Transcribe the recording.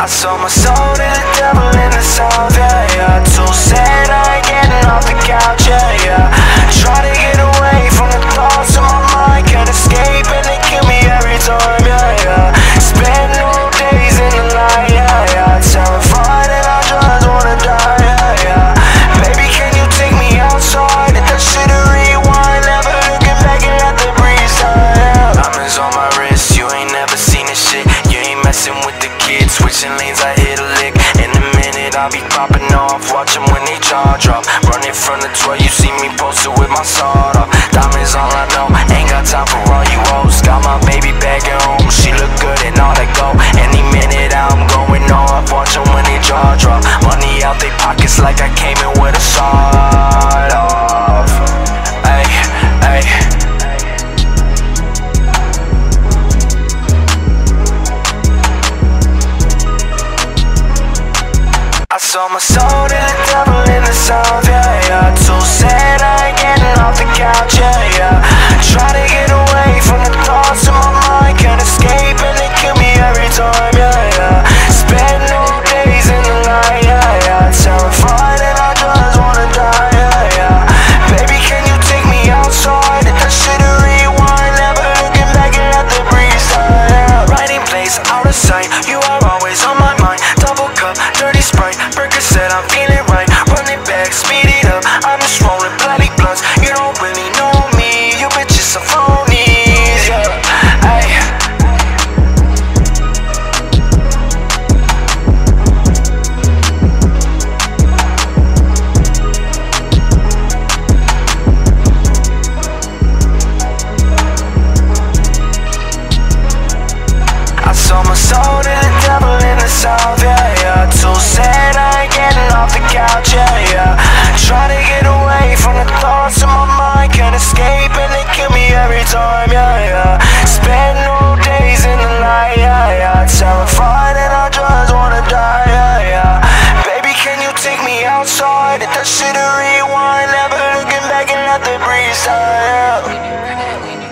I sold my soul to the devil in the south, yeah, yeah. Too sad I ain't getting off the couch, yeah, yeah. Try to get away from the thoughts of my mind, can't escape and they kill me every time, yeah, yeah. Spend all days in the light, yeah, yeah. Terrified and I just wanna die, yeah, yeah. Baby, can you take me outside? If that shit a rewind, never looking back and let the breeze die, yeah. Diamonds on my wrist, you ain't never seen this shit. You ain't messing with the kids, switching lanes, I hit a lick. In a minute, I'll be popping off, watching when they charge up. Running from the 12, you see me posted with my sword up. Diamonds all I know, ain't got time for all you hoes. Got my baby back at home, she look good and all that go. Any minute I'm going off, watching when they charge up. Money out they pockets like I came in with a sword off. Ay, ay. I sold my soul to the devil in the south, yeah, yeah. Too sad I ain't getting off the couch, yeah, yeah. Try to get away from the thoughts in my mind, can't escape and they kill me every time, yeah, yeah. Spend all days in the light, yeah, yeah. Terrified and I just wanna die, yeah, yeah. Baby, can you take me outside? If that shit a rewind, never looking back and let the breeze die, yeah. Right in place, out of sight, you are always on my mind. Double cup, dirty Sprite, Percocet, I'm feeling right. Run it back, speed it up, I'm just rolling bloody blunts. You don't really know me, you bitches are phonies, yeah. Ay. I sold my soul to the devil in the south, yeah, yeah. Too sad I ain't getting off the couch, yeah, yeah. Try to get away from the thoughts in my mind, can't escape and they kill me every time, yeah, yeah. Spend all days in the light, yeah, yeah. Terrified and I just wanna die, yeah, yeah. Baby, can you take me outside? If that shit a rewind, never looking back and let the breeze die, yeah.